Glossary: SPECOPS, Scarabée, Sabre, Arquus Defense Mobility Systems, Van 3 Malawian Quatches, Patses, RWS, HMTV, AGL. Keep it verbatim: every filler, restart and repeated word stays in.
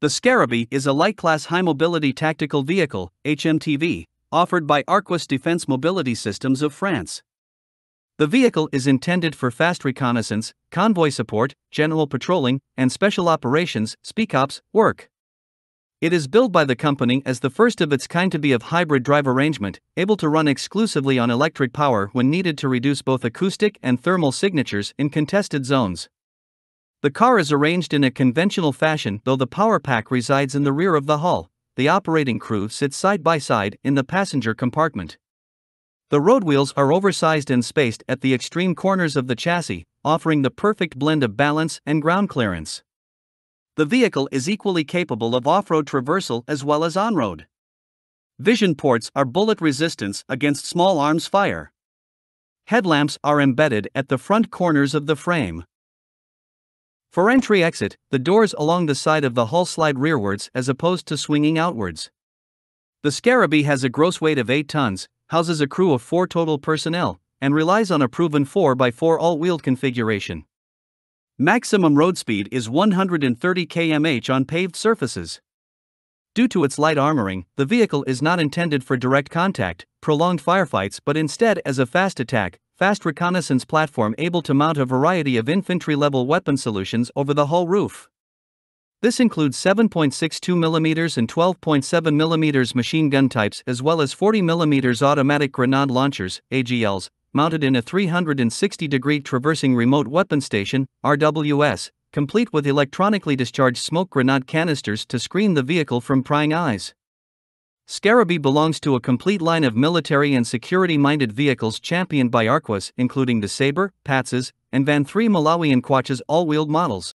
The Scarabée is a light-class high-mobility tactical vehicle, H M T V, offered by Arquus Defense Mobility Systems of France. The vehicle is intended for fast reconnaissance, convoy support, general patrolling, and special operations (SPECOPS) work. It is built by the company as the first of its kind to be of hybrid drive arrangement, able to run exclusively on electric power when needed to reduce both acoustic and thermal signatures in contested zones. The car is arranged in a conventional fashion, though the power pack resides in the rear of the hull. The operating crew sits side by side in the passenger compartment. The road wheels are oversized and spaced at the extreme corners of the chassis, offering the perfect blend of balance and ground clearance. The vehicle is equally capable of off-road traversal as well as on-road. Vision ports are bullet resistance against small arms fire. Headlamps are embedded at the front corners of the frame. For entry-exit, the doors along the side of the hull slide rearwards as opposed to swinging outwards. The Scarabée has a gross weight of eight tons, houses a crew of four total personnel, and relies on a proven four by four all-wheel configuration. Maximum road speed is one hundred thirty kilometers per hour on paved surfaces. Due to its light armoring, the vehicle is not intended for direct contact, prolonged firefights, but instead as a fast attack, fast reconnaissance platform able to mount a variety of infantry-level weapon solutions over the hull roof. This includes seven point six two millimeter and twelve point seven millimeter machine gun types as well as forty millimeter automatic grenade launchers, A G Ls, mounted in a three hundred sixty degree traversing remote weapon station, R W S, complete with electronically discharged smoke grenade canisters to screen the vehicle from prying eyes. Scarabée belongs to a complete line of military and security-minded vehicles championed by Arquus, including the Sabre, Patses, and Van three Malawian Quatches all-wheeled models.